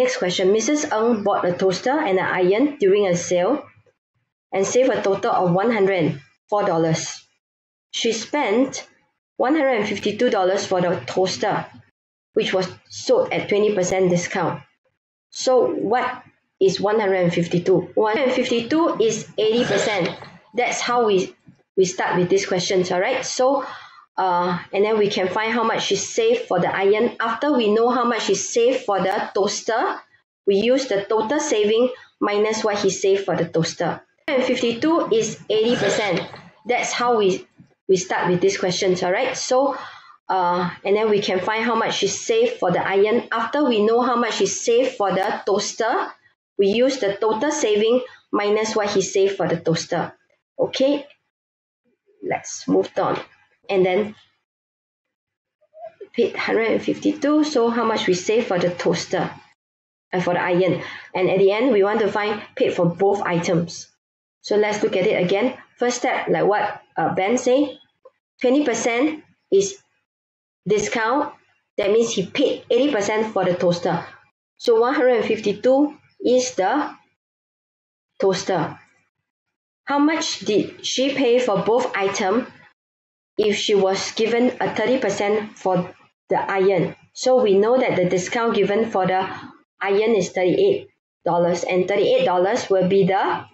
Next question. Mrs. Ng bought a toaster and an iron during a sale and saved a total of $104. She spent $152 for the toaster, which was sold at 20% discount. So what is 152? 152 is 80%. That's how we start with these questions, alright? So, and then we can find how much she saved for the iron. After we know how much she saved for the toaster, we use the total saving minus what he saved for the toaster. 152 is 80%. That's how we start with these questions, alright? So, and then we can find how much she saved for the iron. After we know how much she saved for the toaster, we use the total saving minus what he saved for the toaster. Okay, let's move on. And then paid 152, so how much we saved for the toaster and for the iron. And at the end, we want to find paid for both items. So let's look at it again. First step, like what Ben said, 20% is discount. That means he paid 80% for the toaster. So 152 is the toaster. How much did she pay for both items if she was given a 30% for the iron? So we know that the discount given for the iron is $38, and $38 will be the...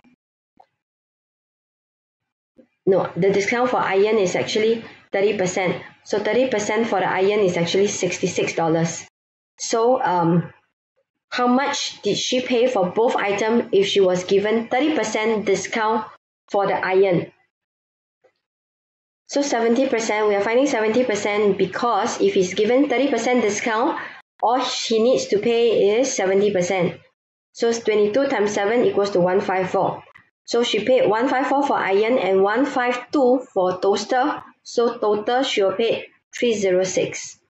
No, the discount for iron is actually 30%. So 30% for the iron is actually $66. So how much did she pay for both items if she was given 30% discount for the iron? So 70%, we are finding 70% because if he's given 30% discount, all he needs to pay is 70%. So 22 times 7 equals to 154. So she paid 154 for iron and 152 for toaster. So total she will pay 306.